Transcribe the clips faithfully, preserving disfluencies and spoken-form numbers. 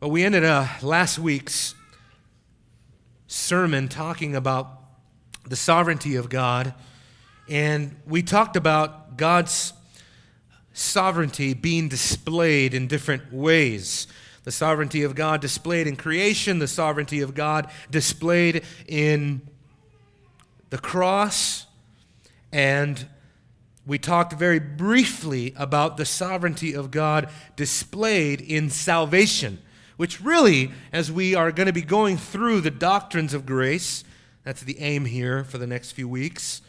But we ended uh, last week's sermon talking about the sovereignty of God, and we talked about God's sovereignty being displayed in different ways. The sovereignty of God displayed in creation, the sovereignty of God displayed in the cross, and we talked very briefly about the sovereignty of God displayed in salvation, which really, as we are going to be going through the doctrines of grace, that's the aim here for the next few weeks.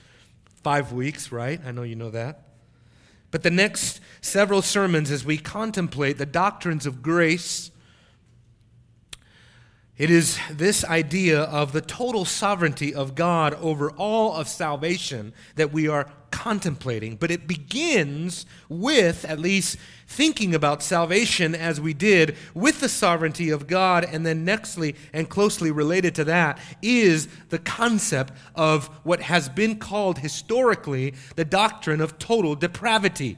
Five weeks, right? I know you know that. But the next several sermons, as we contemplate the doctrines of grace, it is this idea of the total sovereignty of God over all of salvation that we are contemplating. But it begins with, at least thinking about salvation as we did, with the sovereignty of God, and then nextly and closely related to that is the concept of what has been called historically the doctrine of total depravity,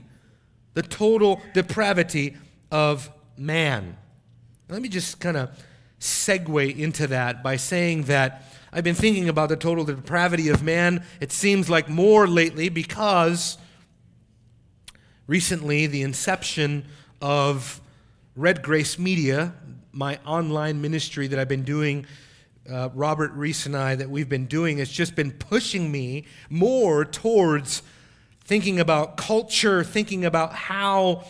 the total depravity of man. Let me just kind of segue into that by saying that I've been thinking about the total depravity of man, it seems like, more lately because recently the inception of Red Grace Media, my online ministry that I've been doing, uh, Robert Reese and I, that we've been doing, has just been pushing me more towards thinking about culture, thinking about how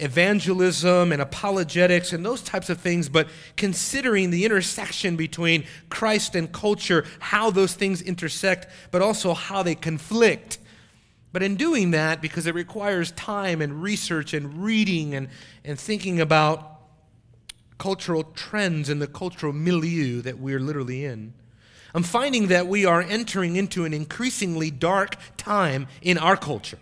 evangelism and apologetics and those types of things, but considering the intersection between Christ and culture, how those things intersect, but also how they conflict. But in doing that, because it requires time and research and reading and, and thinking about cultural trends and the cultural milieu that we're literally in, I'm finding that we are entering into an increasingly dark time in our culture.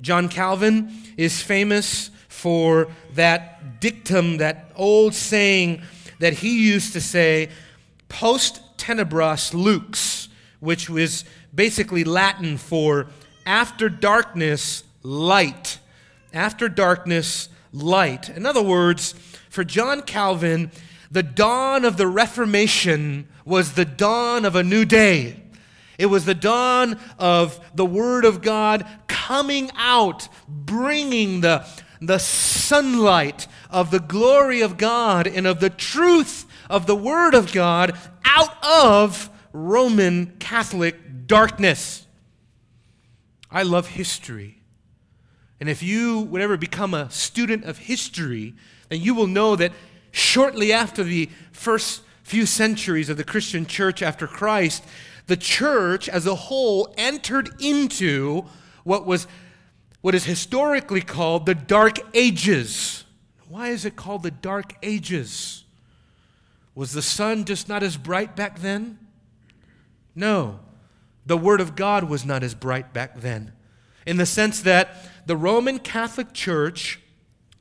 John Calvin is famous for that dictum, that old saying that he used to say, post tenebras lux, which was basically Latin for after darkness, light. After darkness, light. In other words, for John Calvin, the dawn of the Reformation was the dawn of a new day. It was the dawn of the Word of God coming out, bringing the, the sunlight of the glory of God and of the truth of the Word of God out of Roman Catholic darkness. I love history. And if you would ever become a student of history, then you will know that shortly after the first few centuries of the Christian church after Christ, the church as a whole entered into what was, what is historically called the Dark Ages. Why is it called the Dark Ages? Was the sun just not as bright back then? No. The Word of God was not as bright back then, in the sense that the Roman Catholic Church,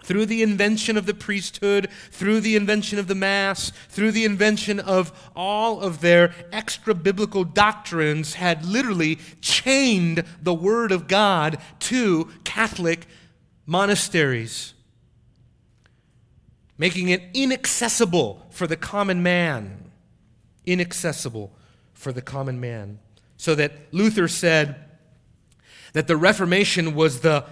through the invention of the priesthood, through the invention of the Mass, through the invention of all of their extra-biblical doctrines, had literally chained the Word of God to Catholic monasteries, making it inaccessible for the common man. Inaccessible for the common man. So that Luther said that the Reformation was the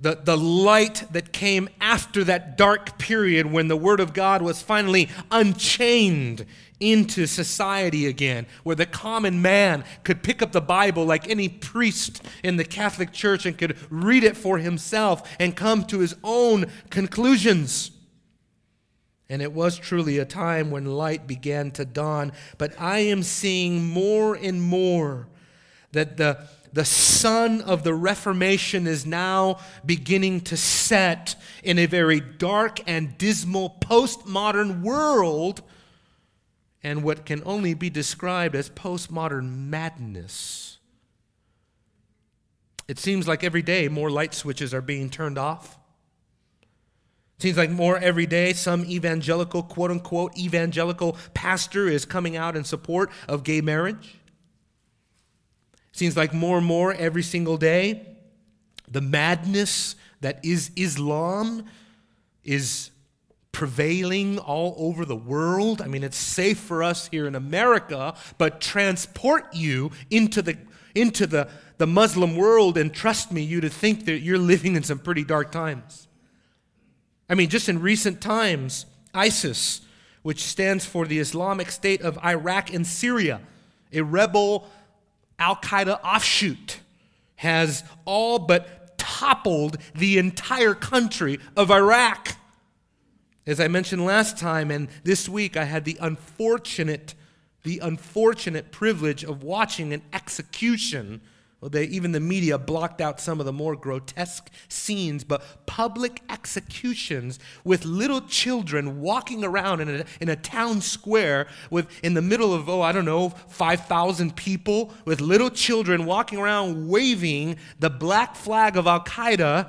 The, the light that came after that dark period when the Word of God was finally unchained into society again, where the common man could pick up the Bible like any priest in the Catholic Church and could read it for himself and come to his own conclusions. And it was truly a time when light began to dawn. But I am seeing more and more that the The sun of the Reformation is now beginning to set in a very dark and dismal postmodern world, and what can only be described as postmodern madness. It seems like every day more light switches are being turned off. It seems like more every day some evangelical, quote-unquote, evangelical pastor is coming out in support of gay marriage. Seems like more and more every single day, the madness that is Islam is prevailing all over the world. I mean, it's safe for us here in America, but transport you into the into the, the Muslim world, and trust me, you'd think that you're living in some pretty dark times. I mean, just in recent times, ISIS, which stands for the Islamic State of Iraq and Syria, a rebel Al Qaeda offshoot, has all but toppled the entire country of Iraq. As I mentioned last time, and this week I had the unfortunate, the unfortunate privilege of watching an execution. Well, they, even the media blocked out some of the more grotesque scenes, but public executions with little children walking around in a, in a town square with, in the middle of, oh, I don't know, five thousand people, with little children walking around waving the black flag of Al Qaeda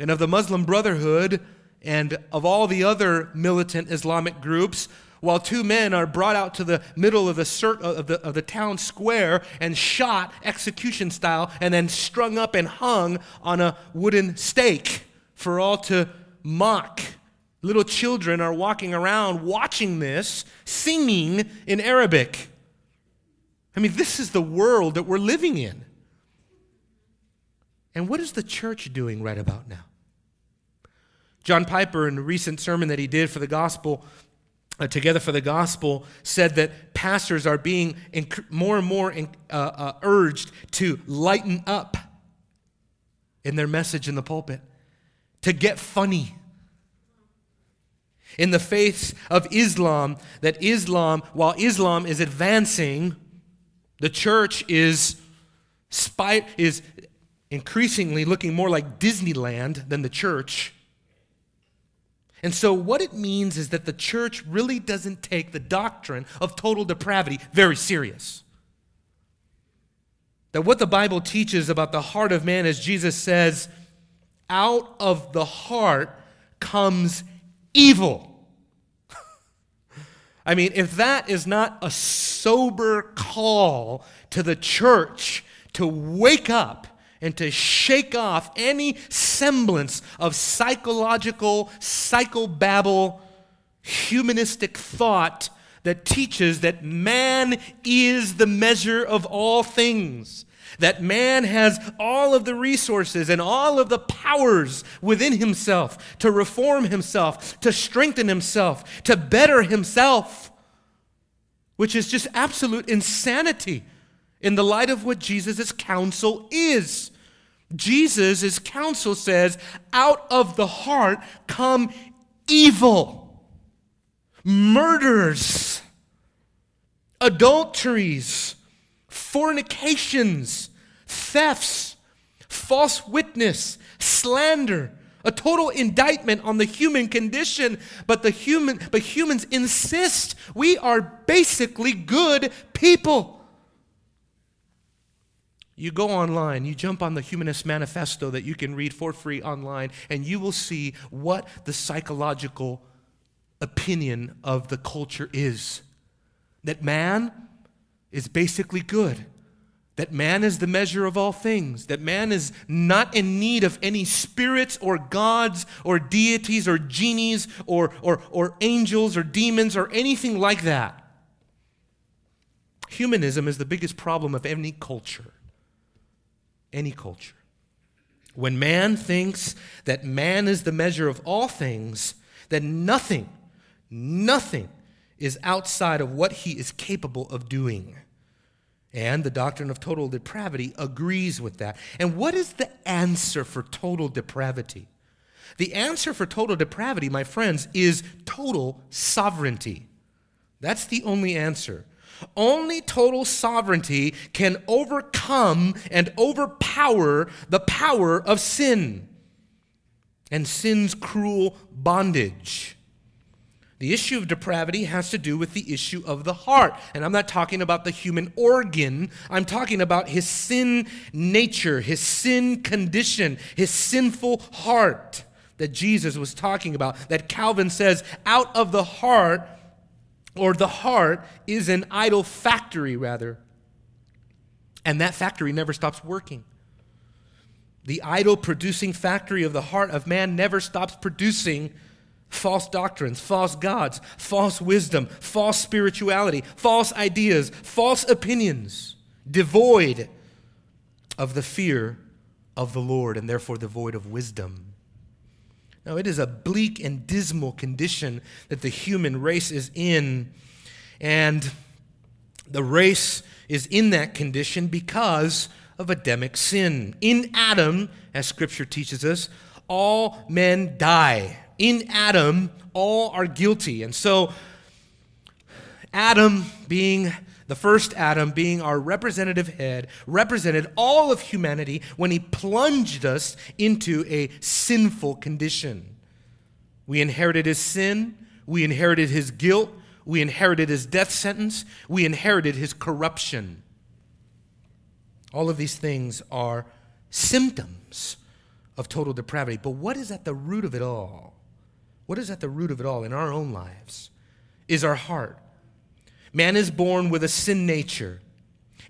and of the Muslim Brotherhood and of all the other militant Islamic groups, while two men are brought out to the middle of the, cir of the, of the town square and shot execution style and then strung up and hung on a wooden stake for all to mock. Little children are walking around watching this, singing in Arabic. I mean, this is the world that we're living in. And what is the church doing right about now? John Piper, in a recent sermon that he did for the gospel, uh, Together for the Gospel, said that pastors are being more and more in, uh, uh, urged to lighten up in their message in the pulpit, to get funny. In the face of Islam, that Islam, while Islam is advancing, the church is spite, is increasingly looking more like Disneyland than the church. And so what it means is that the church really doesn't take the doctrine of total depravity very serious. That what the Bible teaches about the heart of man, as Jesus says, out of the heart comes evil. I mean, if that is not a sober call to the church to wake up and to shake off any semblance of psychological, psychobabble, humanistic thought that teaches that man is the measure of all things, that man has all of the resources and all of the powers within himself to reform himself, to strengthen himself, to better himself, which is just absolute insanity in the light of what Jesus' counsel is. Jesus' counsel says, out of the heart come evil, murders, adulteries, fornications, thefts, false witness, slander, a total indictment on the human condition. But the human, but humans insist we are basically good people. You go online, you jump on the Humanist Manifesto that you can read for free online, and you will see what the psychological opinion of the culture is. That man is basically good. That man is the measure of all things. That man is not in need of any spirits or gods or deities or genies or, or, or angels or demons or anything like that. Humanism is the biggest problem of any culture. Any culture. When man thinks that man is the measure of all things, that nothing, nothing is outside of what he is capable of doing. And the doctrine of total depravity agrees with that. And what is the answer for total depravity? The answer for total depravity, my friends, is total sovereignty. That's the only answer. Only total sovereignty can overcome and overpower the power of sin and sin's cruel bondage. The issue of depravity has to do with the issue of the heart. And I'm not talking about the human organ. I'm talking about his sin nature, his sin condition, his sinful heart that Jesus was talking about, that Calvin says, out of the heart, or the heart is an idle factory, rather. And that factory never stops working. The idle producing factory of the heart of man never stops producing false doctrines, false gods, false wisdom, false spirituality, false ideas, false opinions, devoid of the fear of the Lord and therefore devoid of wisdom. Now, it is a bleak and dismal condition that the human race is in, and the race is in that condition because of Adamic sin. In Adam, as Scripture teaches us, all men die. In Adam, all are guilty. And so, Adam being the first Adam, being our representative head, represented all of humanity when he plunged us into a sinful condition. We inherited his sin, we inherited his guilt, we inherited his death sentence, we inherited his corruption. All of these things are symptoms of total depravity. But what is at the root of it all? What is at the root of it all in our own lives is our heart. Man is born with a sin nature,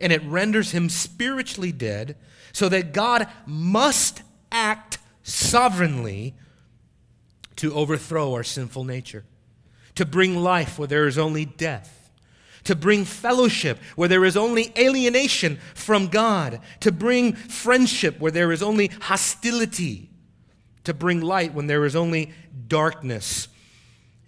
and it renders him spiritually dead, so that God must act sovereignly to overthrow our sinful nature, to bring life where there is only death, to bring fellowship where there is only alienation from God, to bring friendship where there is only hostility, to bring light when there is only darkness.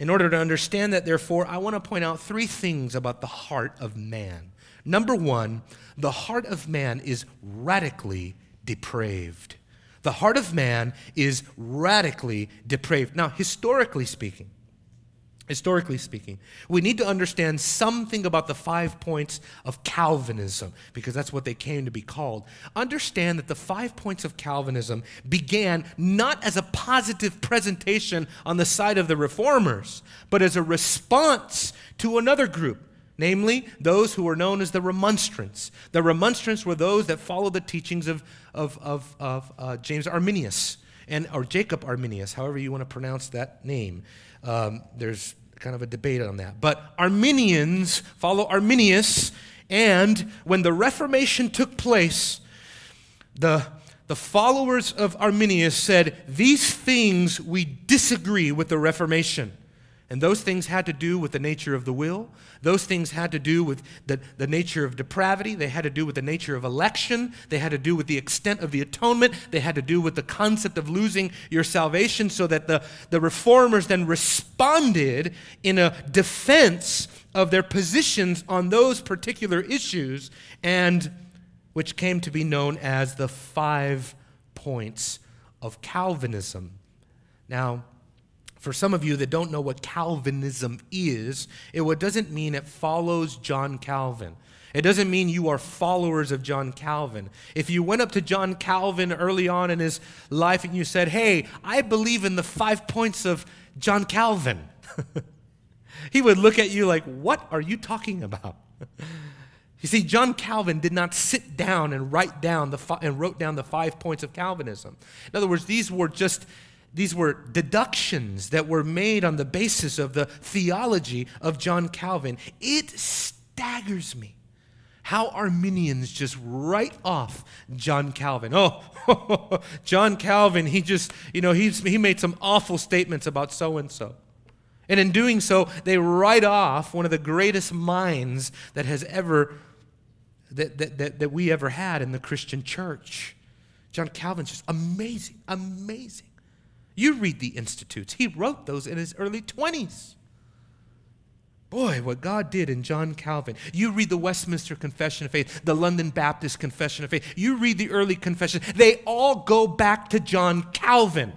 In order to understand that, therefore, I want to point out three things about the heart of man. Number one, the heart of man is radically depraved. The heart of man is radically depraved. Now, historically speaking, Historically speaking, we need to understand something about the five points of Calvinism, because that's what they came to be called. Understand that the five points of Calvinism began not as a positive presentation on the side of the reformers, but as a response to another group, namely those who were known as the Remonstrants. The Remonstrants were those that followed the teachings of, of, of, of uh, James Arminius, and, or Jacob Arminius, however you want to pronounce that name. Um, there's kind of a debate on that. But Arminians follow Arminius, and when the Reformation took place, the, the followers of Arminius said, these things we disagree with the Reformation. And those things had to do with the nature of the will. Those things had to do with the, the nature of depravity. They had to do with the nature of election. They had to do with the extent of the atonement. They had to do with the concept of losing your salvation, so that the, the reformers then responded in a defense of their positions on those particular issues, and which came to be known as the five points of Calvinism. Now, for some of you that don't know what Calvinism is, it doesn't mean it follows John Calvin. It doesn't mean you are followers of John Calvin. If you went up to John Calvin early on in his life and you said, hey, I believe in the five points of John Calvin, he would look at you like, what are you talking about? You see, John Calvin did not sit down and write down the fi- and wrote down the five points of Calvinism. In other words, these were just These were deductions that were made on the basis of the theology of John Calvin. It staggers me how Arminians just write off John Calvin. Oh, John Calvin, he just, you know, he's, he made some awful statements about so-and-so. And in doing so, they write off one of the greatest minds that has ever, that, that, that, that we ever had in the Christian church. John Calvin's just amazing, amazing. You read the Institutes. He wrote those in his early twenties. Boy, what God did in John Calvin. You read the Westminster Confession of Faith, the London Baptist Confession of Faith. You read the early confessions. They all go back to John Calvin.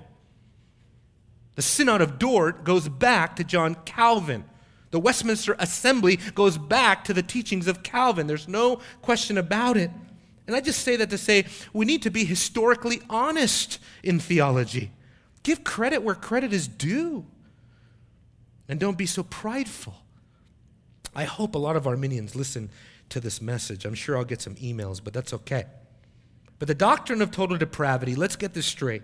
The Synod of Dort goes back to John Calvin. The Westminster Assembly goes back to the teachings of Calvin. There's no question about it. And I just say that to say we need to be historically honest in theology. Give credit where credit is due, and don't be so prideful. I hope a lot of Arminians listen to this message. I'm sure I'll get some emails, but that's okay. But the doctrine of total depravity, let's get this straight.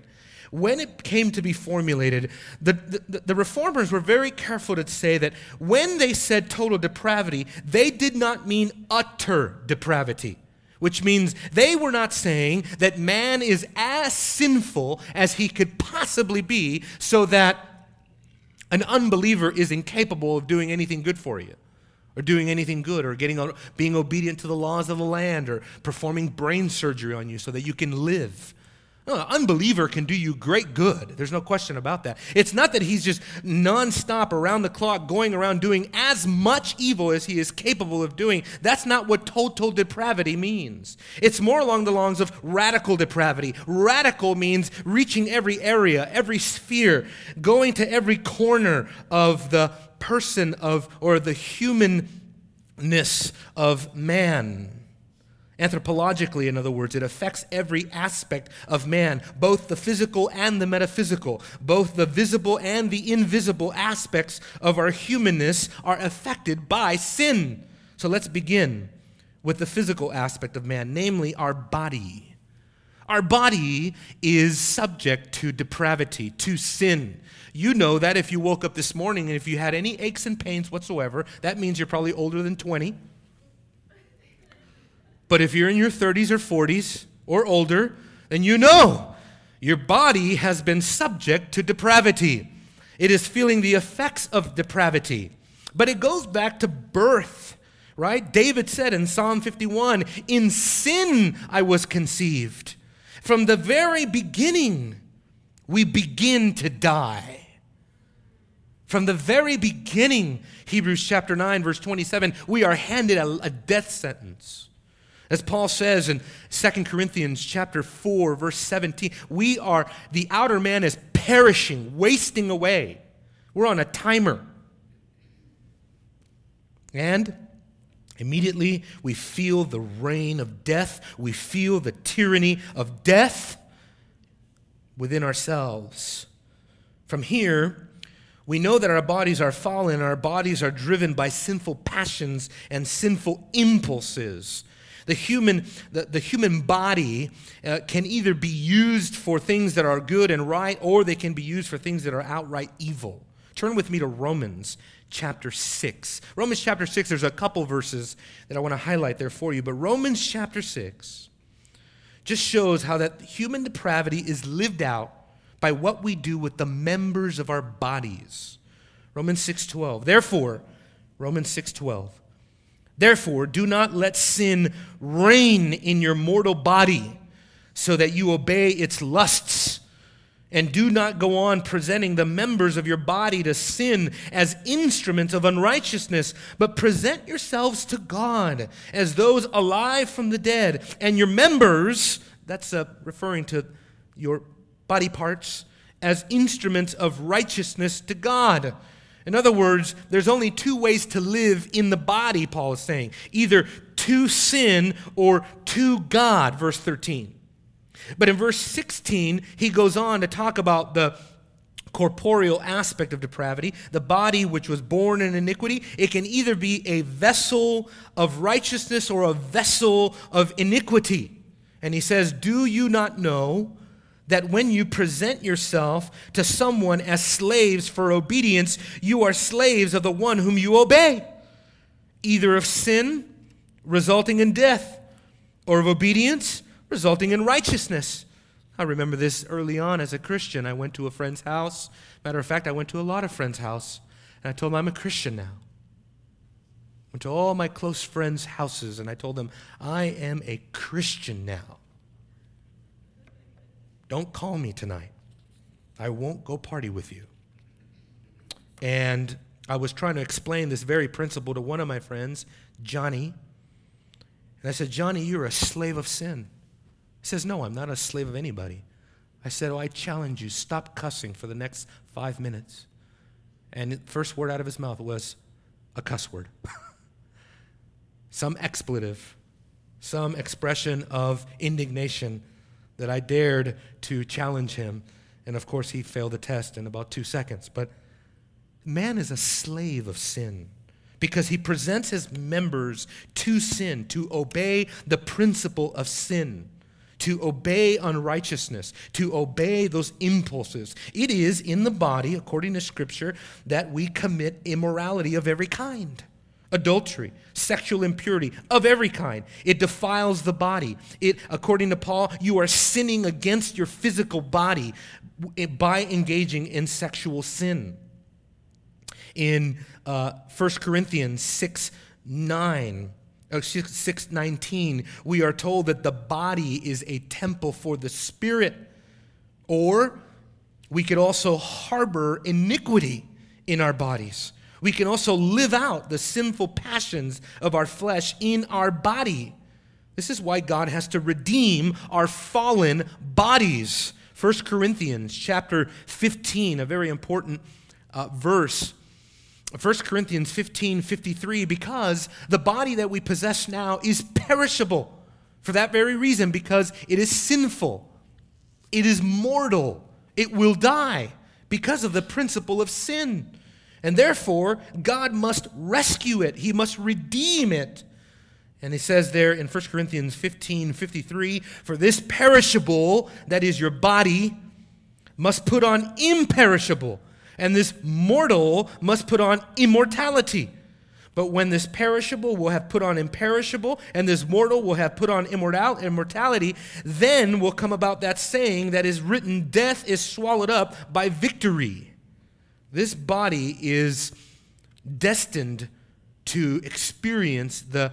When it came to be formulated, the, the, the reformers were very careful to say that when they said total depravity, they did not mean utter depravity, which means they were not saying that man is as sinful as he could possibly be so that An unbeliever is incapable of doing anything good for you, or doing anything good, or getting, being obedient to the laws of the land, or performing brain surgery on you so that you can live. No, an unbeliever can do you great good. There's no question about that. It's not that he's just nonstop, around the clock, going around doing as much evil as he is capable of doing. That's not what total depravity means. It's more along the lines of radical depravity. Radical means reaching every area, every sphere, going to every corner of the person of, or the humanness of man. Anthropologically, in other words, it affects every aspect of man, both the physical and the metaphysical, both the visible and the invisible aspects of our humanness are affected by sin. So let's begin with the physical aspect of man, namely our body. Our body is subject to depravity, to sin. You know that if you woke up this morning and if you had any aches and pains whatsoever, that means you're probably older than twenty. But if you're in your thirties or forties or older, then you know your body has been subject to depravity. It is feeling the effects of depravity. But it goes back to birth, right? David said in Psalm fifty-one, "In sin I was conceived." From the very beginning, we begin to die. From the very beginning, Hebrews chapter nine, verse twenty-seven, we are handed a, a death sentence. As Paul says in Second Corinthians chapter four, verse seventeen, we are, the outer man is perishing, wasting away. We're on a timer. And immediately we feel the reign of death. We feel the tyranny of death within ourselves. From here, we know that our bodies are fallen. Our bodies are driven by sinful passions and sinful impulses. The human, the, the human body uh, can either be used for things that are good and right, or they can be used for things that are outright evil. Turn with me to Romans chapter six. Romans chapter six, there's a couple verses that I want to highlight there for you, but Romans chapter six just shows how that human depravity is lived out by what we do with the members of our bodies. Romans six twelve. Therefore, Romans six twelve. Therefore, do not let sin reign in your mortal body so that you obey its lusts. And do not go on presenting the members of your body to sin as instruments of unrighteousness, but present yourselves to God as those alive from the dead. And your members, that's uh, referring to your body parts, as instruments of righteousness to God. In other words, there's only two ways to live in the body, Paul is saying. Either to sin or to God, verse thirteen. But in verse sixteen, he goes on to talk about the corporeal aspect of depravity. The body which was born in iniquity, it can either be a vessel of righteousness or a vessel of iniquity. And he says, do you not know that when you present yourself to someone as slaves for obedience, you are slaves of the one whom you obey, either of sin, resulting in death, or of obedience, resulting in righteousness. I remember this early on as a Christian. I went to a friend's house. Matter of fact, I went to a lot of friends' house, and I told them I'm a Christian now. I went to all my close friends' houses, and I told them, I am a Christian now. Don't call me tonight. I won't go party with you. And I was trying to explain this very principle to one of my friends, Johnny. And I said, Johnny, you're a slave of sin. He says, no, I'm not a slave of anybody. I said, oh, I challenge you, stop cussing for the next five minutes. And the first word out of his mouth was a cuss word. Some expletive, some expression of indignation that I dared to challenge him. And of course, he failed the test in about two seconds. But man is a slave of sin because he presents his members to sin, to obey the principle of sin, to obey unrighteousness, to obey those impulses. It is in the body, according to Scripture, that we commit immorality of every kind. Adultery, sexual impurity of every kind. It defiles the body. It, according to Paul, you are sinning against your physical body by engaging in sexual sin. in uh, First Corinthians six nineteen, we are told that the body is a temple for the Spirit. Or we could also harbor iniquity in our bodies. We can also live out the sinful passions of our flesh in our body. This is why God has to redeem our fallen bodies. First Corinthians chapter fifteen, a very important uh, verse. First Corinthians fifteen fifty-three, because the body that we possess now is perishable. For that very reason, because it is sinful. It is mortal. It will die because of the principle of sin. And therefore, God must rescue it. He must redeem it. And he says there in First Corinthians fifteen fifty-three, for this perishable, that is your body, must put on imperishable, and this mortal must put on immortality. But when this perishable will have put on imperishable, and this mortal will have put on immortality, then will come about that saying that is written, death is swallowed up by victory. This body is destined to experience the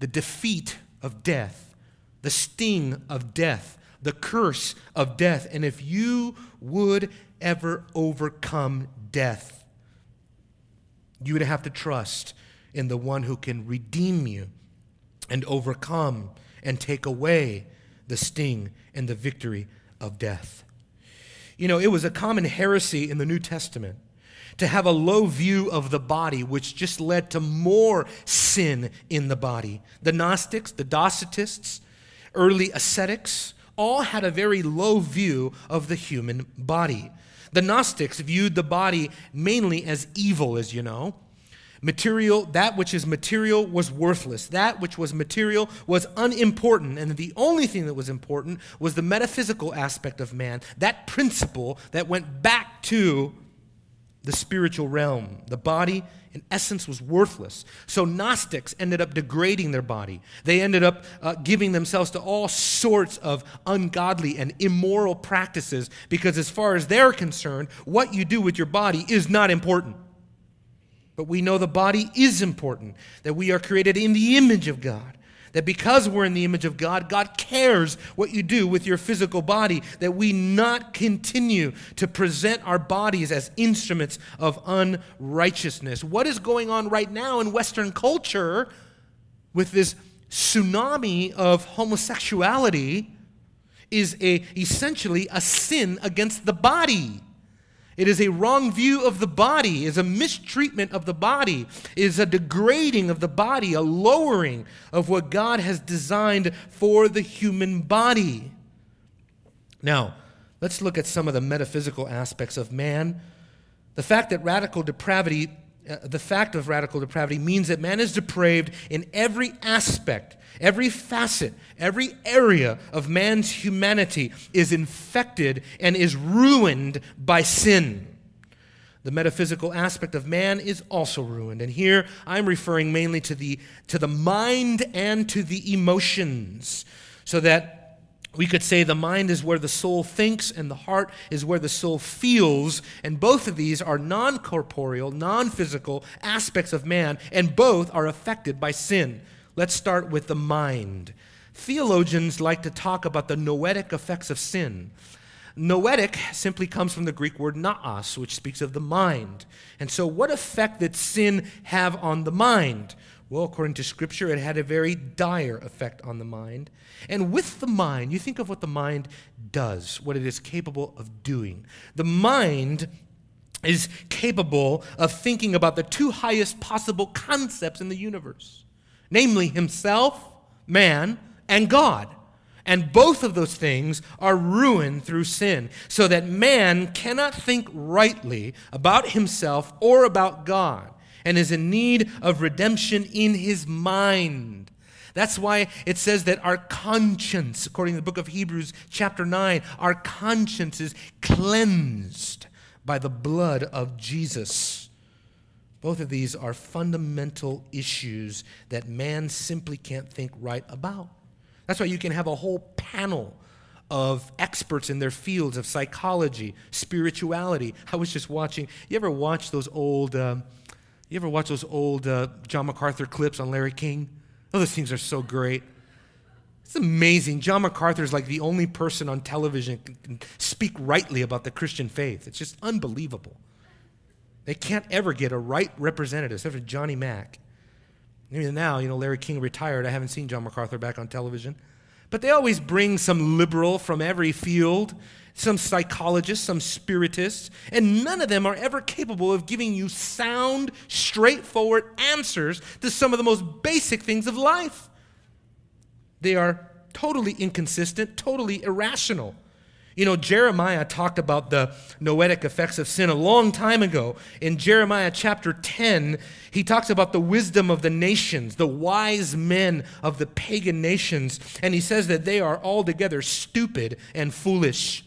The defeat of death, the sting of death, the curse of death. And if you would ever overcome death, you would have to trust in the one who can redeem you and overcome and take away the sting and the victory of death. You know, it was a common heresy in the New Testament to have a low view of the body, which just led to more sin in the body. The Gnostics, the Docetists, early ascetics, all had a very low view of the human body. The Gnostics viewed the body mainly as evil, as you know. Material, that which is material was worthless. That which was material was unimportant. And the only thing that was important was the metaphysical aspect of man, that principle that went back to the spiritual realm. The body, in essence, was worthless. So Gnostics ended up degrading their body. They ended up uh, giving themselves to all sorts of ungodly and immoral practices, because as far as they're concerned, what you do with your body is not important. But we know the body is important, that we are created in the image of God, that because we're in the image of God, God cares what you do with your physical body, that we not continue to present our bodies as instruments of unrighteousness. What is going on right now in Western culture with this tsunami of homosexuality is a, essentially a sin against the body. It is a wrong view of the body, is a mistreatment of the body, is a degrading of the body, a lowering of what God has designed for the human body. Now, let's look at some of the metaphysical aspects of man. The fact that radical depravity, uh, the fact of radical depravity means that man is depraved in every aspect, every facet, every area of man's humanity is infected and is ruined by sin. The metaphysical aspect of man is also ruined. And here I'm referring mainly to the, to the mind and to the emotions. So that we could say the mind is where the soul thinks and the heart is where the soul feels. And both of these are non-corporeal, non-physical aspects of man, and both are affected by sin. Let's start with the mind. Theologians like to talk about the noetic effects of sin. Noetic simply comes from the Greek word naos, which speaks of the mind. And so what effect did sin have on the mind? Well, according to Scripture, it had a very dire effect on the mind. And with the mind, you think of what the mind does, what it is capable of doing. The mind is capable of thinking about the two highest possible concepts in the universe. Namely, himself, man, and God. And both of those things are ruined through sin, so that man cannot think rightly about himself or about God, and is in need of redemption in his mind. That's why it says that our conscience, according to the book of Hebrews chapter nine, our conscience is cleansed by the blood of Jesus. Both of these are fundamental issues that man simply can't think right about. That's why you can have a whole panel of experts in their fields of psychology, spirituality. I was just watching, you ever watch those old, uh, you ever watch those old uh, John MacArthur clips on Larry King? Oh, those things are so great. It's amazing. John MacArthur is like the only person on television who can speak rightly about the Christian faith. It's just unbelievable. They can't ever get a right representative, except for Johnny Mack. Even now, you know, Larry King retired. I haven't seen John MacArthur back on television. But they always bring some liberal from every field, some psychologists, some spiritists, and none of them are ever capable of giving you sound, straightforward answers to some of the most basic things of life. They are totally inconsistent, totally irrational. You know, Jeremiah talked about the noetic effects of sin a long time ago. In Jeremiah chapter ten, he talks about the wisdom of the nations, the wise men of the pagan nations, and he says that they are altogether stupid and foolish.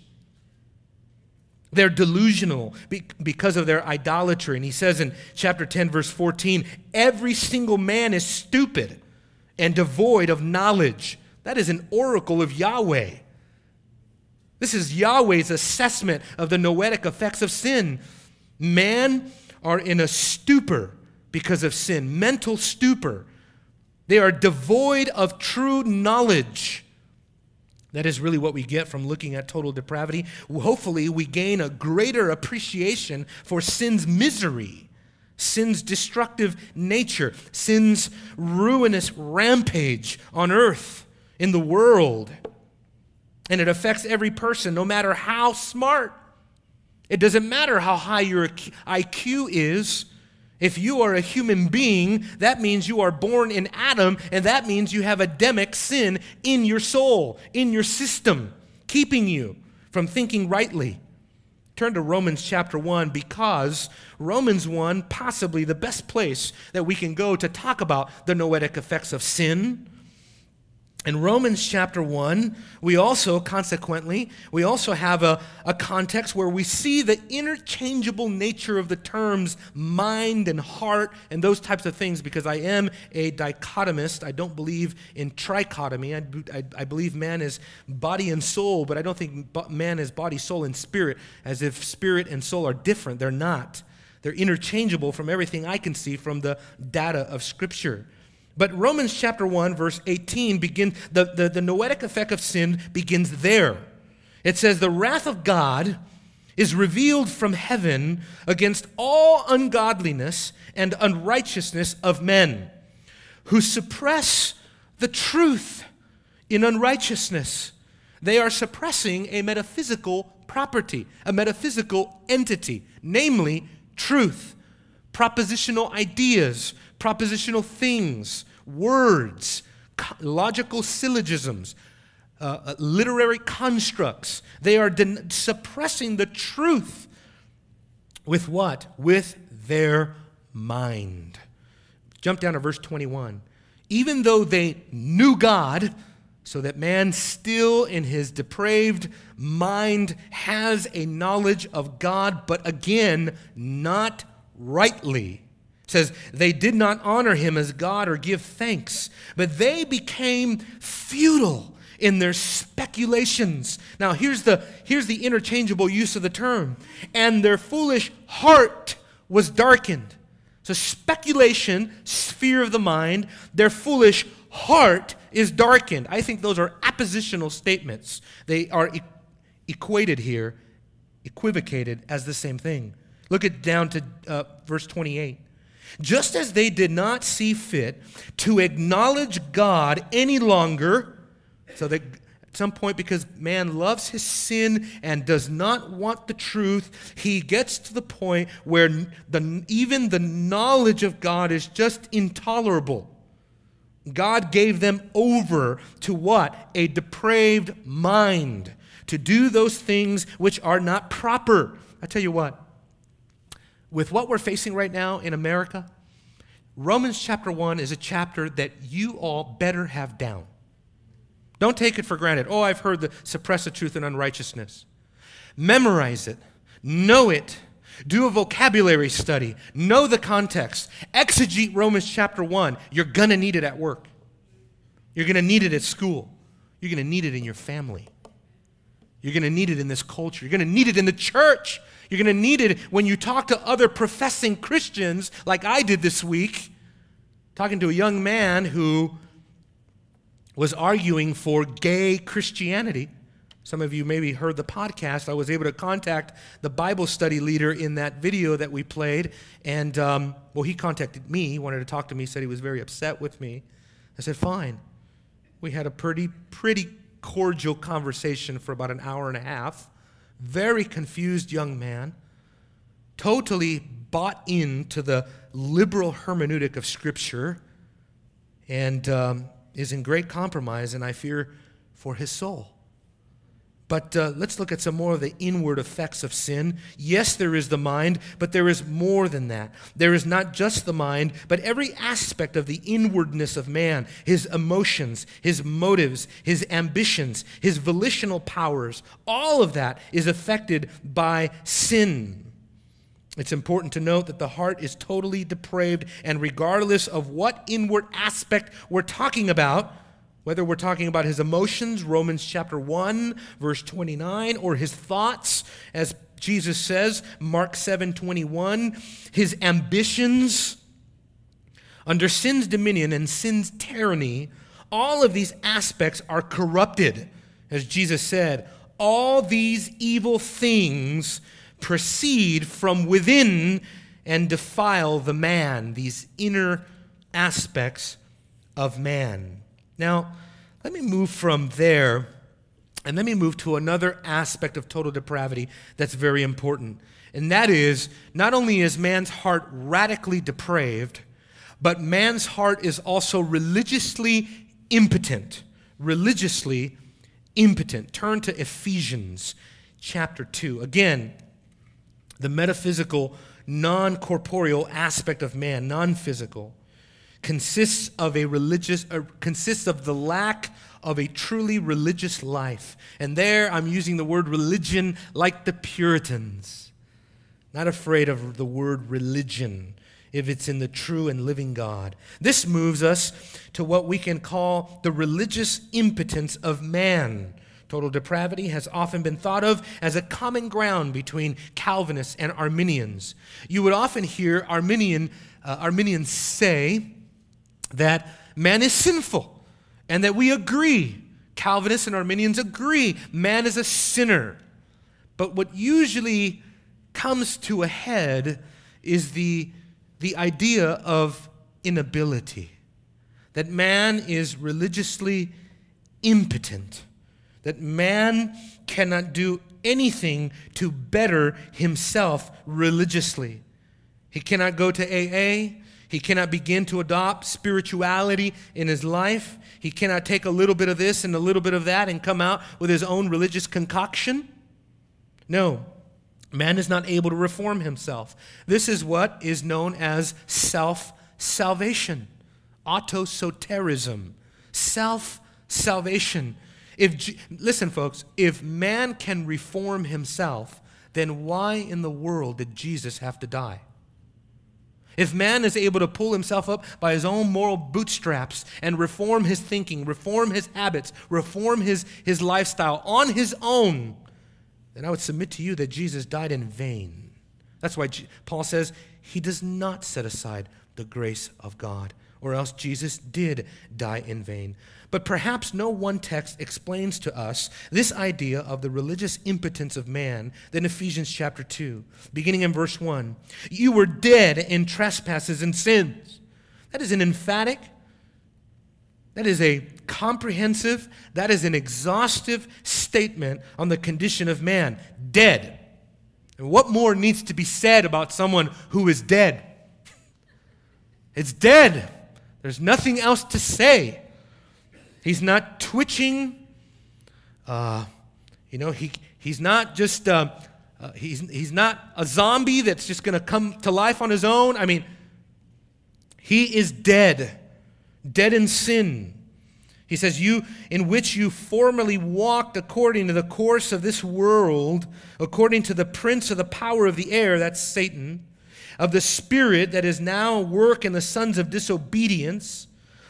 They're delusional because of their idolatry. And he says in chapter ten, verse fourteen, every single man is stupid and devoid of knowledge. That is an oracle of Yahweh. This is Yahweh's assessment of the noetic effects of sin. Man are in a stupor because of sin, mental stupor. They are devoid of true knowledge. That is really what we get from looking at total depravity. Hopefully, we gain a greater appreciation for sin's misery, sin's destructive nature, sin's ruinous rampage on earth, in the world. And it affects every person, no matter how smart. It doesn't matter how high your I Q is. If you are a human being, that means you are born in Adam, and that means you have Adamic sin in your soul, in your system, keeping you from thinking rightly. Turn to Romans chapter one, because Romans one, possibly the best place that we can go to talk about the noetic effects of sin. In Romans chapter one, we also, consequently, we also have a, a context where we see the interchangeable nature of the terms mind and heart and those types of things, because I am a dichotomist. I don't believe in trichotomy. I, I, I believe man is body and soul, but I don't think man is body, soul, and spirit, as if spirit and soul are different. They're not. They're interchangeable from everything I can see from the data of Scripture. But Romans chapter one, verse eighteen, begins, the, the, the noetic effect of sin begins there. It says, the wrath of God is revealed from heaven against all ungodliness and unrighteousness of men, who suppress the truth in unrighteousness. They are suppressing a metaphysical property, a metaphysical entity, namely truth, propositional ideas, propositional things, words, logical syllogisms, uh, literary constructs. They are suppressing the truth with what? With their mind. Jump down to verse twenty-one. Even though they knew God, so that man still in his depraved mind has a knowledge of God, but again, not rightly. It says, they did not honor him as God or give thanks, but they became futile in their speculations. Now, here's the, here's the interchangeable use of the term. And their foolish heart was darkened. So speculation, sphere of the mind, their foolish heart is darkened. I think those are appositional statements. They are e- equated here, equivocated as the same thing. Look at down to uh, verse twenty-eight. Just as they did not see fit to acknowledge God any longer, so that at some point, because man loves his sin and does not want the truth, he gets to the point where the, even the knowledge of God is just intolerable. God gave them over to what? A depraved mind, to do those things which are not proper. I tell you what. With what we're facing right now in America, Romans chapter one is a chapter that you all better have down. Don't take it for granted. Oh, I've heard the suppress the truth in unrighteousness. Memorize it. Know it. Do a vocabulary study. Know the context. Exegete Romans chapter one. You're going to need it at work. You're going to need it at school. You're going to need it in your family. You're going to need it in this culture. You're going to need it in the church. You're going to need it when you talk to other professing Christians, like I did this week, talking to a young man who was arguing for gay Christianity. Some of you maybe heard the podcast. I was able to contact the Bible study leader in that video that we played. And, um, well, he contacted me. He wanted to talk to me. He said he was very upset with me. I said, fine. We had a pretty, pretty cordial conversation for about an hour and a half. Very confused young man. Totally bought into the liberal hermeneutic of Scripture. And um, is in great compromise, and I fear for his soul. But uh, let's look at some more of the inward effects of sin. Yes, there is the mind, but there is more than that. There is not just the mind, but every aspect of the inwardness of man, his emotions, his motives, his ambitions, his volitional powers, all of that is affected by sin. It's important to note that the heart is totally depraved, and regardless of what inward aspect we're talking about, whether we're talking about his emotions, Romans chapter one, verse twenty-nine, or his thoughts, as Jesus says, Mark seven twenty-one, his ambitions, under sin's dominion and sin's tyranny, all of these aspects are corrupted. As Jesus said, all these evil things proceed from within and defile the man, these inner aspects of man. Now, let me move from there, and let me move to another aspect of total depravity that's very important. And that is, not only is man's heart radically depraved, but man's heart is also religiously impotent. Religiously impotent. Turn to Ephesians chapter two. Again, the metaphysical, non-corporeal aspect of man, non-physical, consists of a religious, uh, consists of the lack of a truly religious life. And there I'm using the word religion like the Puritans. Not afraid of the word religion if it's in the true and living God. This moves us to what we can call the religious impotence of man. Total depravity has often been thought of as a common ground between Calvinists and Arminians. You would often hear Arminian, uh, Arminians say that man is sinful, and that we agree. Calvinists and Arminians agree man is a sinner. But what usually comes to a head is the, the idea of inability, that man is religiously impotent, that man cannot do anything to better himself religiously. He cannot go to A A. He cannot begin to adopt spirituality in his life. He cannot take a little bit of this and a little bit of that and come out with his own religious concoction. No, man is not able to reform himself. This is what is known as self-salvation, autosoterism, self-salvation. If, listen, folks, if man can reform himself, then why in the world did Jesus have to die? If man is able to pull himself up by his own moral bootstraps and reform his thinking, reform his habits, reform his, his lifestyle on his own, then I would submit to you that Jesus died in vain. That's why Paul says he does not set aside the grace of God, or else Jesus did die in vain. But perhaps no one text explains to us this idea of the religious impotence of man than Ephesians chapter two, beginning in verse one. You were dead in trespasses and sins. That is an emphatic, that is a comprehensive, that is an exhaustive statement on the condition of man. Dead. And what more needs to be said about someone who is dead? It's dead. There's nothing else to say. He's not twitching. Uh, you know, he, he's not just, uh, uh, he's, he's not a zombie that's just going to come to life on his own. I mean, he is dead, dead in sin. He says, you, in which you formerly walked according to the course of this world, according to the prince of the power of the air, that's Satan, of the spirit that is now at work in the sons of disobedience,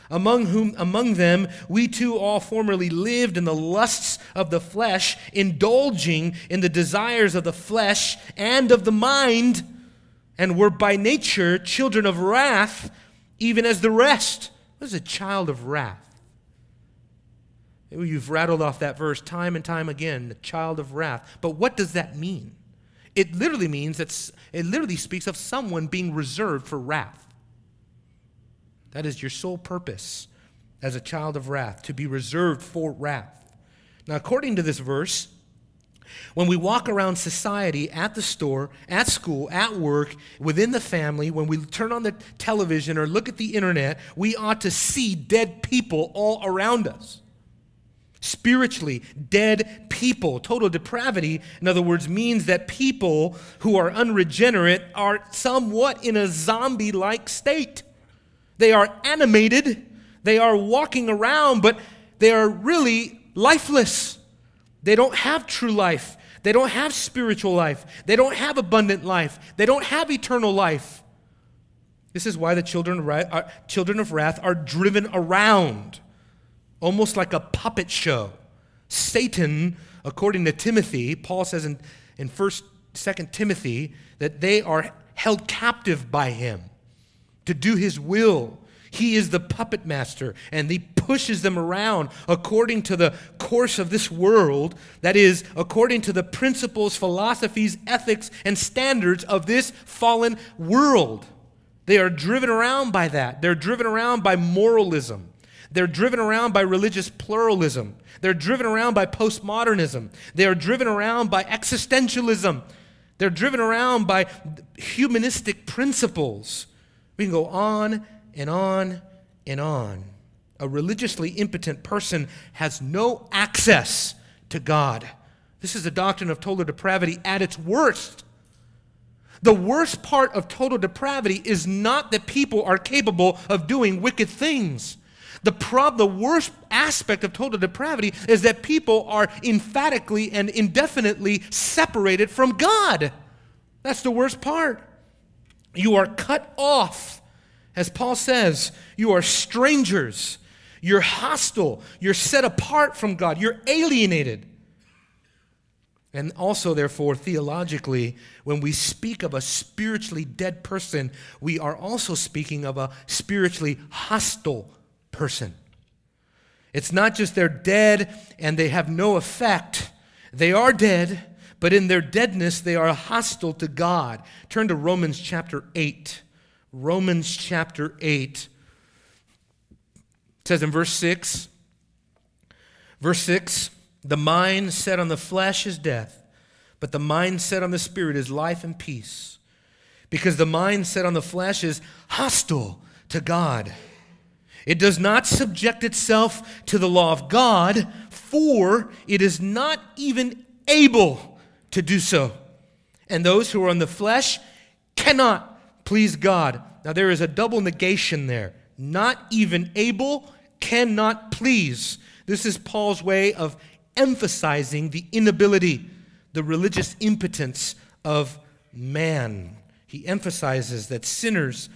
among whom among them we too all formerly lived in the lusts of the flesh, indulging in the desires of the flesh and of the mind, and were by nature children of wrath, even as the rest. What is a child of wrath? You've rattled off that verse time and time again, the child of wrath. But what does that mean? It literally means that it literally speaks of someone being reserved for wrath. That is your sole purpose as a child of wrath, to be reserved for wrath. Now, according to this verse, when we walk around society, at the store, at school, at work, within the family, when we turn on the television or look at the internet, we ought to see dead people all around us. Spiritually dead people. Total depravity, in other words, means that people who are unregenerate are somewhat in a zombie-like state. They are animated, they are walking around, but they are really lifeless. They don't have true life. They don't have spiritual life. They don't have abundant life. They don't have eternal life. This is why the children of wrath are, children of wrath are driven around, almost like a puppet show. Satan, according to Timothy, Paul says in, in First, Second Timothy, that they are held captive by him to do his will. He is the puppet master, and he pushes them around according to the course of this world, that is, according to the principles, philosophies, ethics, and standards of this fallen world. They are driven around by that. They're driven around by moralism. They're driven around by religious pluralism. They're driven around by postmodernism. They are driven around by existentialism. They're driven around by humanistic principles. We can go on and on and on. A religiously impotent person has no access to God. This is the doctrine of total depravity at its worst. The worst part of total depravity is not that people are capable of doing wicked things. The, prob the worst aspect of total depravity is that people are emphatically and indefinitely separated from God. That's the worst part. You are cut off. As Paul says, you are strangers. You're hostile. You're set apart from God. You're alienated. And also, therefore, theologically, when we speak of a spiritually dead person, we are also speaking of a spiritually hostile person. person. It's not just they're dead and they have no effect. They are dead, but in their deadness they are hostile to God. Turn to Romans chapter eight. Romans chapter eight. It says in verse six, verse six, the mind set on the flesh is death, but the mind set on the spirit is life and peace, because the mind set on the flesh is hostile to God. It does not subject itself to the law of God, for it is not even able to do so. And those who are in the flesh cannot please God. Now there is a double negation there. Not even able, cannot please. This is Paul's way of emphasizing the inability, the religious impotence of man. He emphasizes that sinners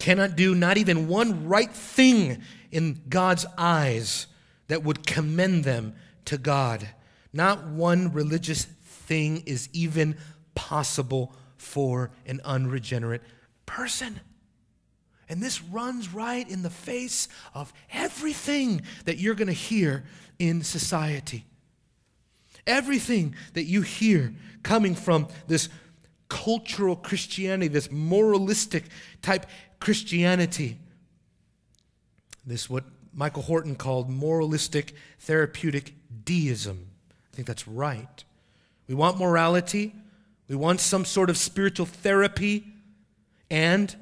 cannot do not even one right thing in God's eyes that would commend them to God. Not one religious thing is even possible for an unregenerate person. And this runs right in the face of everything that you're going to hear in society. Everything that you hear coming from this cultural Christianity, this moralistic type Christianity, this is what Michael Horton called moralistic therapeutic deism. I think that's right. We want morality, we want some sort of spiritual therapy, and,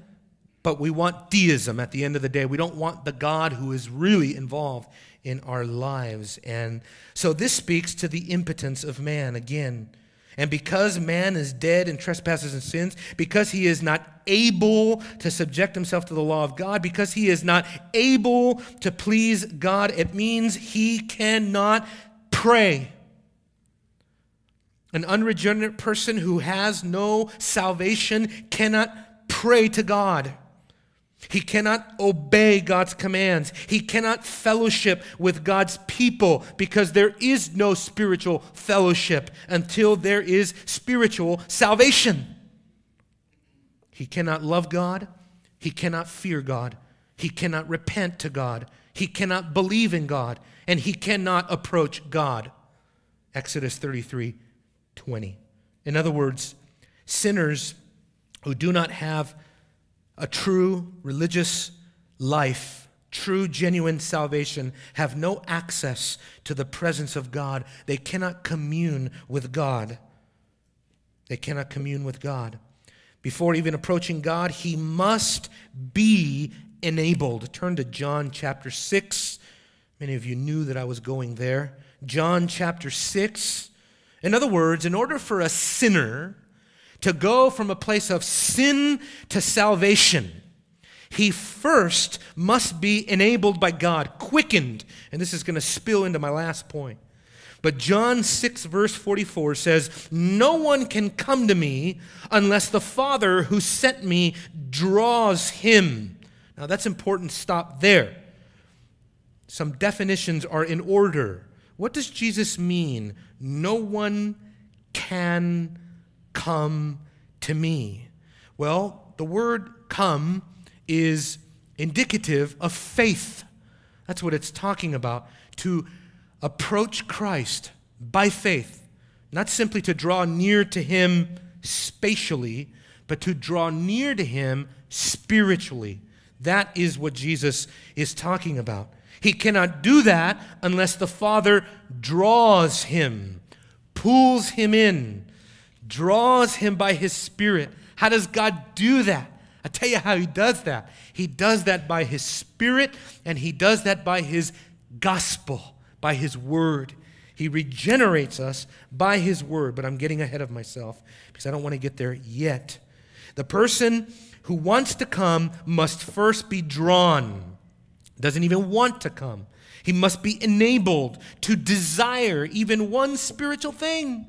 but we want deism at the end of the day. We don't want the God who is really involved in our lives. And so this speaks to the impotence of man again. And because man is dead in trespasses and sins, because he is not able to subject himself to the law of God, because he is not able to please God, it means he cannot pray. An unregenerate person who has no salvation cannot pray to God. He cannot obey God's commands. He cannot fellowship with God's people because there is no spiritual fellowship until there is spiritual salvation. He cannot love God. He cannot fear God. He cannot repent to God. He cannot believe in God. And he cannot approach God. Exodus thirty-three twenty. In other words, sinners who do not have a true religious life, true genuine salvation, have no access to the presence of God. They cannot commune with God. They cannot commune with God. Before even approaching God, he must be enabled. Turn to John chapter six. Many of you knew that I was going there. John chapter six. In other words, in order for a sinner to go from a place of sin to salvation, he first must be enabled by God, quickened. And this is going to spill into my last point. But John six verse forty-four says, "No one can come to me unless the Father who sent me draws him." Now that's important. Stop there. Some definitions are in order. What does Jesus mean? No one can come to me. Well, the word come is indicative of faith. That's what it's talking about, to approach Christ by faith, not simply to draw near to him spatially, but to draw near to him spiritually. That is what Jesus is talking about. He cannot do that unless the Father draws him, pulls him in, draws him by his Spirit. How does God do that? I tell you how he does that. He does that by his Spirit, and he does that by his gospel, by his word. He regenerates us by his word. But I'm getting ahead of myself because I don't want to get there yet. The person who wants to come must first be drawn. Doesn't even want to come. He must be enabled to desire even one spiritual thing.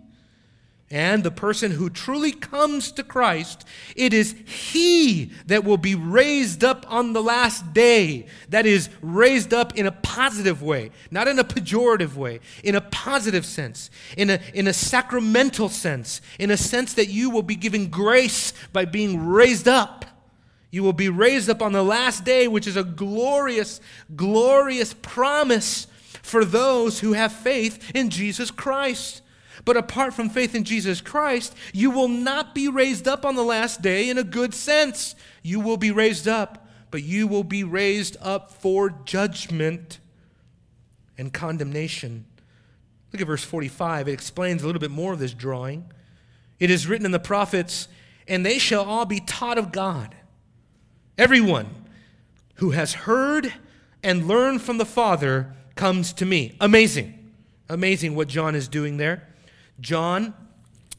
And the person who truly comes to Christ, it is he that will be raised up on the last day. That is, raised up in a positive way, not in a pejorative way, in a positive sense, in a, in a sacramental sense, in a sense that you will be given grace by being raised up. You will be raised up on the last day, which is a glorious, glorious promise for those who have faith in Jesus Christ. But apart from faith in Jesus Christ, you will not be raised up on the last day in a good sense. You will be raised up, but you will be raised up for judgment and condemnation. Look at verse forty-five. It explains a little bit more of this drawing. It is written in the prophets, "And they shall all be taught of God." Everyone who has heard and learned from the Father comes to me. Amazing. Amazing what John is doing there. John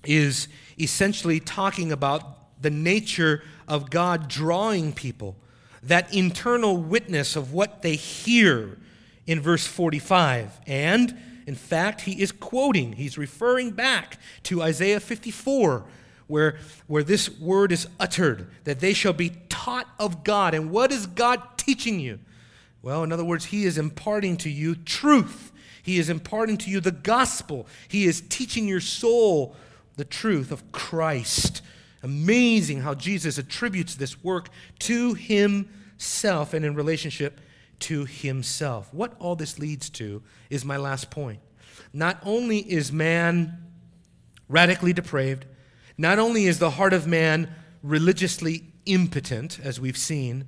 is essentially talking about the nature of God drawing people, that internal witness of what they hear in verse forty-five. And, in fact, he is quoting, he's referring back to Isaiah fifty-four, where, where this word is uttered, that they shall be taught of God. And what is God teaching you? Well, in other words, he is imparting to you truth. He is imparting to you the gospel. He is teaching your soul the truth of Christ. Amazing how Jesus attributes this work to himself and in relationship to himself. What all this leads to is my last point. Not only is man radically depraved, not only is the heart of man religiously impotent, as we've seen,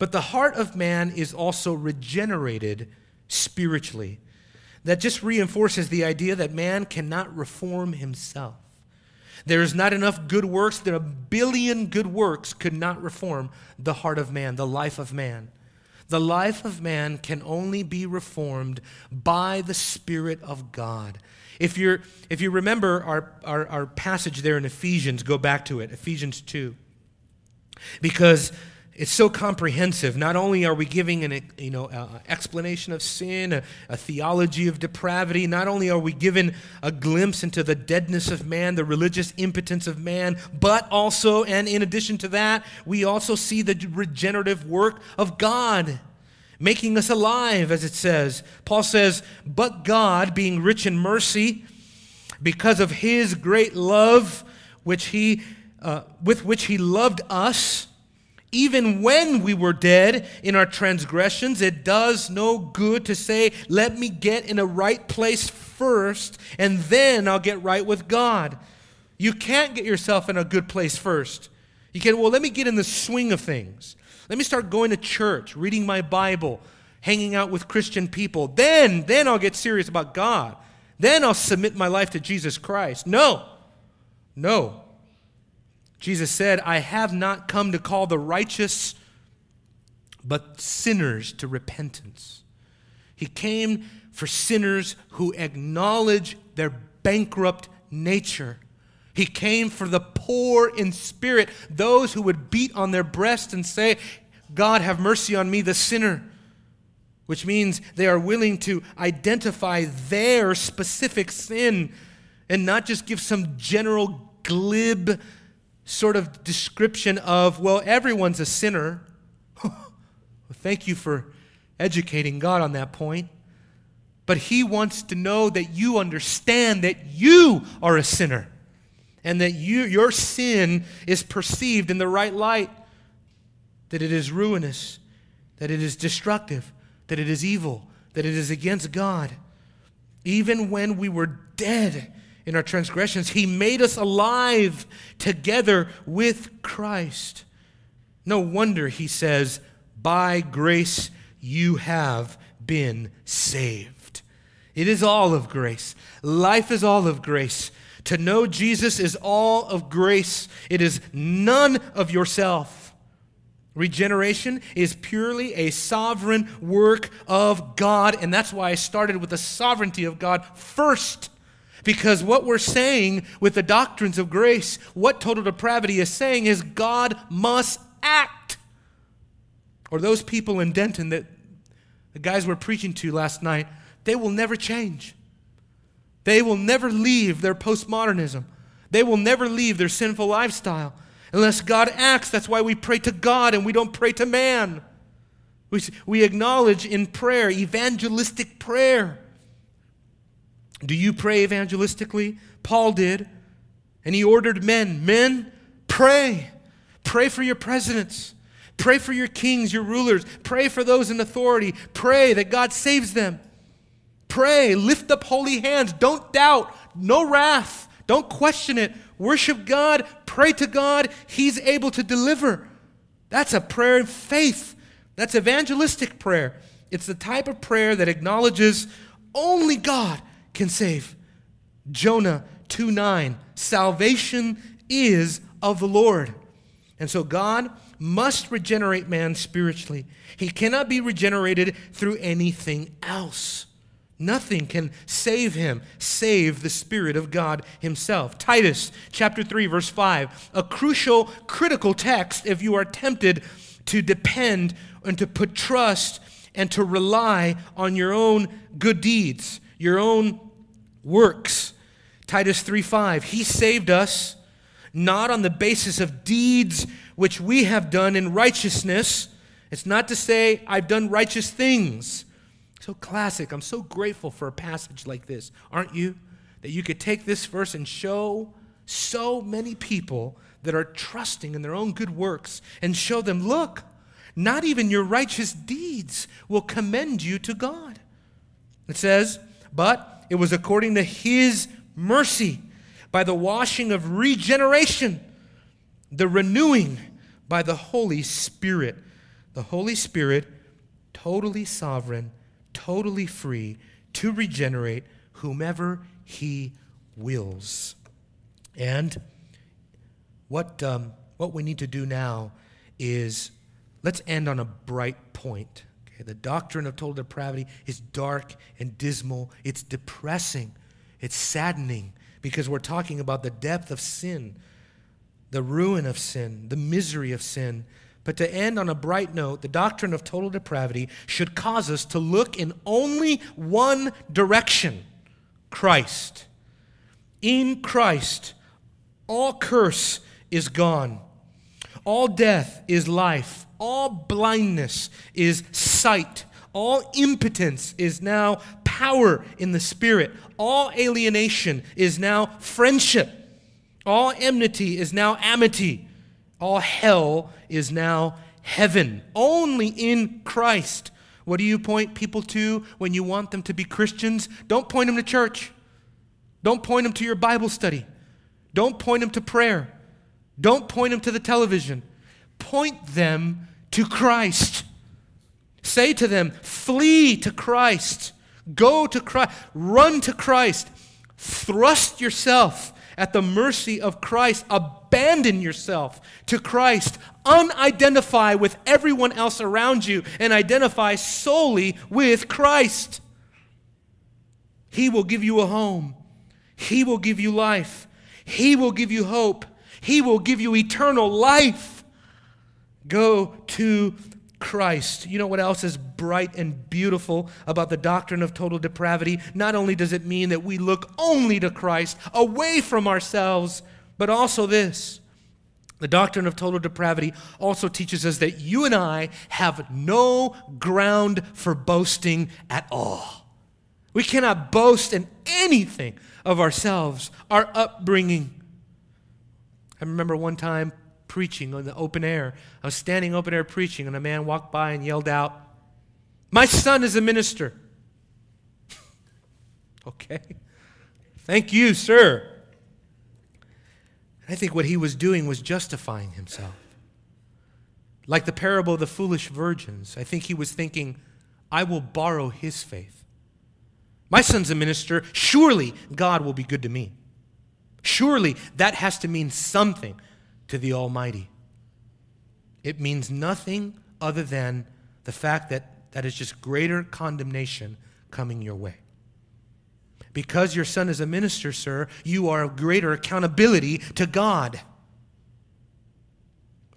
but the heart of man is also regenerated spiritually. That just reinforces the idea that man cannot reform himself. There is not enough good works. There are a billion good works could not reform the heart of man, the life of man. The life of man can only be reformed by the Spirit of God. If, you're, if you remember our, our, our passage there in Ephesians, go back to it, Ephesians two. Because It's so comprehensive. Not only are we giving an you know, a explanation of sin, a, a theology of depravity, not only are we given a glimpse into the deadness of man, the religious impotence of man, but also, and in addition to that, we also see the regenerative work of God, making us alive, as it says. Paul says, "But God, being rich in mercy, because of his great love which he, uh, with which he loved us, even when we were dead in our transgressions, it does no good to say, let me get in a right place first, and then I'll get right with God." You can't get yourself in a good place first. You can, well, let me get in the swing of things. Let me start going to church, reading my Bible, hanging out with Christian people. Then, then I'll get serious about God. Then I'll submit my life to Jesus Christ. No, no. Jesus said, "I have not come to call the righteous, but sinners to repentance." He came for sinners who acknowledge their bankrupt nature. He came for the poor in spirit, those who would beat on their breast and say, "God, have mercy on me, the sinner," which means they are willing to identify their specific sin and not just give some general glib sort of description of, well, everyone's a sinner. Thank you for educating God on that point. But he wants to know that you understand that you are a sinner and that you, your sin is perceived in the right light, that it is ruinous, that it is destructive, that it is evil, that it is against God. Even when we were dead in our transgressions, he made us alive together with Christ. No wonder he says, "By grace you have been saved." It is all of grace. Life is all of grace. To know Jesus is all of grace. It is none of yourself. Regeneration is purely a sovereign work of God, and that's why I started with the sovereignty of God first. Because what we're saying with the doctrines of grace, what total depravity is saying is God must act. Or those people in Denton that the guys were preaching to last night, they will never change. They will never leave their postmodernism. They will never leave their sinful lifestyle unless God acts. That's why we pray to God and we don't pray to man. We, we acknowledge in prayer, evangelistic prayer. Do you pray evangelistically? Paul did, and he ordered men, men, pray. Pray for your presidents. Pray for your kings, your rulers. Pray for those in authority. Pray that God saves them. Pray, lift up holy hands. Don't doubt, no wrath. Don't question it. Worship God, pray to God. He's able to deliver. That's a prayer in faith. That's evangelistic prayer. It's the type of prayer that acknowledges only God can save. Jonah two nine, salvation is of the Lord. And so God must regenerate man spiritually. He cannot be regenerated through anything else. Nothing can save him, save the Spirit of God himself. Titus chapter three, verse five, a crucial, critical text if you are tempted to depend and to put trust and to rely on your own good deeds, your own works. Titus three five, he saved us not on the basis of deeds which we have done in righteousness. It's not to say I've done righteous things. So classic. I'm so grateful for a passage like this, aren't you? That you could take this verse and show so many people that are trusting in their own good works and show them, look, not even your righteous deeds will commend you to God. It says, but it was according to his mercy by the washing of regeneration, the renewing by the Holy Spirit. The Holy Spirit, totally sovereign, totally free to regenerate whomever he wills. And what, um, what we need to do now is let's end on a bright point. The doctrine of total depravity is dark and dismal. It's depressing. It's saddening because we're talking about the depth of sin, the ruin of sin, the misery of sin. But to end on a bright note, the doctrine of total depravity should cause us to look in only one direction: Christ. In Christ, all curse is gone. All death is life. All blindness is sight. All impotence is now power in the Spirit. All alienation is now friendship. All enmity is now amity. All hell is now heaven. Only in Christ. What do you point people to when you want them to be Christians? Don't point them to church. Don't point them to your Bible study. Don't point them to prayer. Don't point them to the television. Point them to Christ. Say to them, flee to Christ. Go to Christ. Run to Christ. Thrust yourself at the mercy of Christ. Abandon yourself to Christ. Unidentify with everyone else around you and identify solely with Christ. He will give you a home. He will give you life. He will give you hope. He will give you eternal life. Go to Christ. You know what else is bright and beautiful about the doctrine of total depravity? Not only does it mean that we look only to Christ, away from ourselves, but also this. The doctrine of total depravity also teaches us that you and I have no ground for boasting at all. We cannot boast in anything of ourselves, our upbringing. I remember one time preaching in the open air. I was standing open air preaching, and a man walked by and yelled out, "My son is a minister." Okay. Thank you, sir. I think what he was doing was justifying himself. Like the parable of the foolish virgins, I think he was thinking, I will borrow his faith. My son's a minister. Surely God will be good to me. Surely that has to mean something to the Almighty. It means nothing other than the fact that that is just greater condemnation coming your way. Because your son is a minister, sir, you are of greater accountability to God.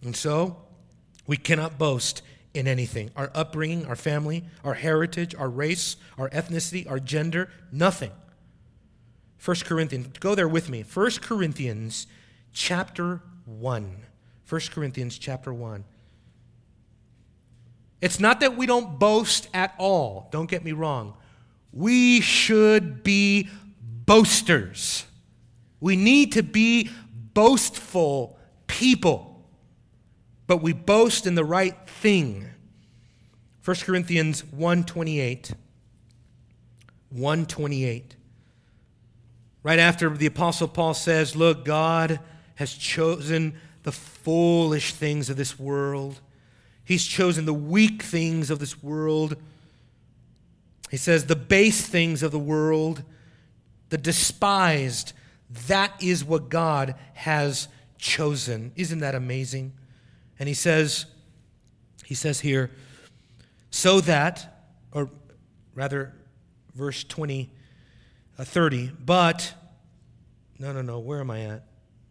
And so, we cannot boast in anything. Our upbringing, our family, our heritage, our race, our ethnicity, our gender, nothing. First Corinthians, go there with me. First Corinthians chapter one. First Corinthians chapter one. It's not that we don't boast at all. Don't get me wrong. We should be boasters. We need to be boastful people. But we boast in the right thing. First Corinthians one twenty-eight. one twenty-eight. Right after the Apostle Paul says, look, God has chosen the foolish things of this world. He's chosen the weak things of this world. He says the base things of the world, the despised, that is what God has chosen. Isn't that amazing? And he says, he says here, so that, or rather verse twenty. Uh, thirty, but, no, no, no, where am I at?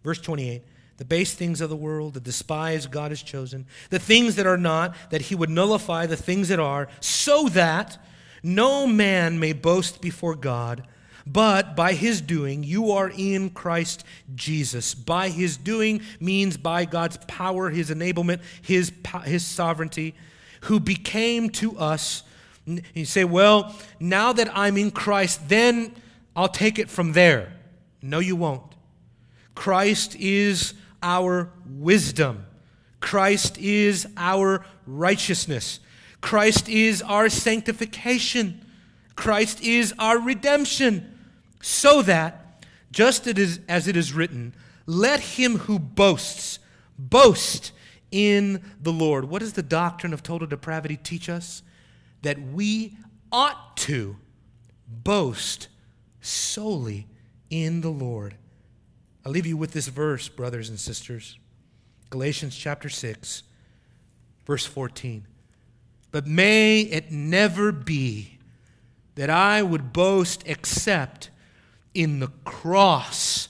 Verse twenty-eight, the base things of the world, the despised God has chosen, the things that are not, that he would nullify the things that are, so that no man may boast before God, but by his doing you are in Christ Jesus. By his doing means by God's power, his enablement, his, his sovereignty, who became to us. You say, well, now that I'm in Christ, then I'll take it from there. No, you won't. Christ is our wisdom. Christ is our righteousness. Christ is our sanctification. Christ is our redemption. So that, just as it is written, let him who boasts, boast in the Lord. What does the doctrine of total depravity teach us? That we ought to boast solely in the Lord. I'll leave you with this verse, brothers and sisters. Galatians chapter six, verse fourteen. But may it never be that I would boast except in the cross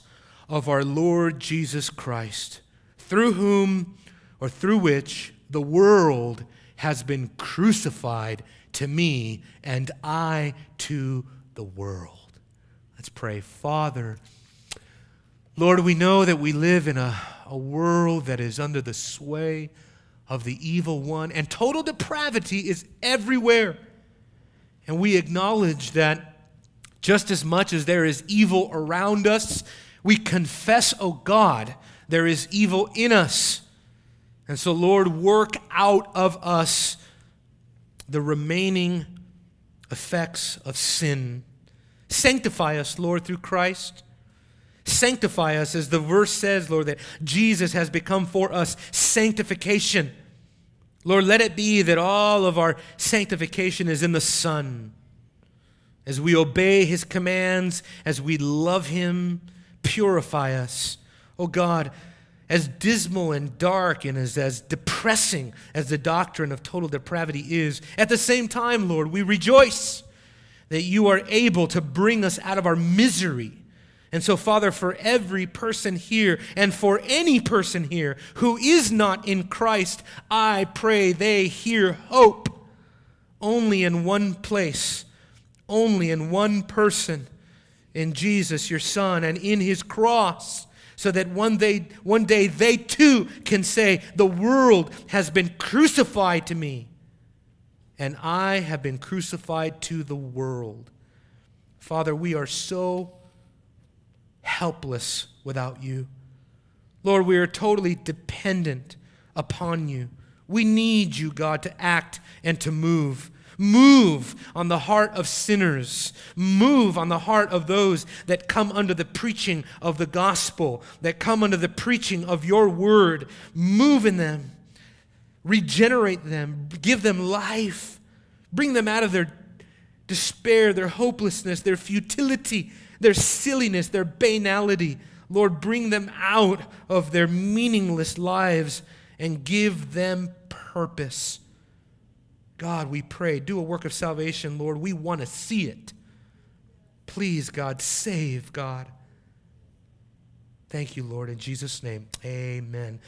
of our Lord Jesus Christ, through whom, or through which, The world has been crucified to me, and I to the world. Let's pray. Father, Lord, we know that we live in a, a world that is under the sway of the evil one, and total depravity is everywhere. And we acknowledge that just as much as there is evil around us, we confess, oh God, there is evil in us. And so, Lord, work out of us the remaining effects of sin. Sanctify us, Lord, through Christ. Sanctify us, as the verse says, Lord, that Jesus has become for us sanctification. Lord, let it be that all of our sanctification is in the Son. As we obey His commands, as we love Him, purify us. Oh God, as dismal and dark and as, as depressing as the doctrine of total depravity is, at the same time, Lord, we rejoice that you are able to bring us out of our misery. And so, Father, for every person here and for any person here who is not in Christ, I pray they hear hope only in one place, only in one person, in Jesus, your Son, and in His cross, so that one day, one day they too can say, the world has been crucified to me, and I have been crucified to the world. Father, we are so helpless without you. Lord, we are totally dependent upon you. We need you, God, to act and to move. Move on the heart of sinners. Move on the heart of those that come under the preaching of the gospel, that come under the preaching of your word. Move in them. Regenerate them. Give them life. Bring them out of their despair, their hopelessness, their futility, their silliness, their banality. Lord, bring them out of their meaningless lives and give them purpose. God, we pray, do a work of salvation, Lord. We want to see it. Please, God, save, God. Thank you, Lord, in Jesus' name. Amen.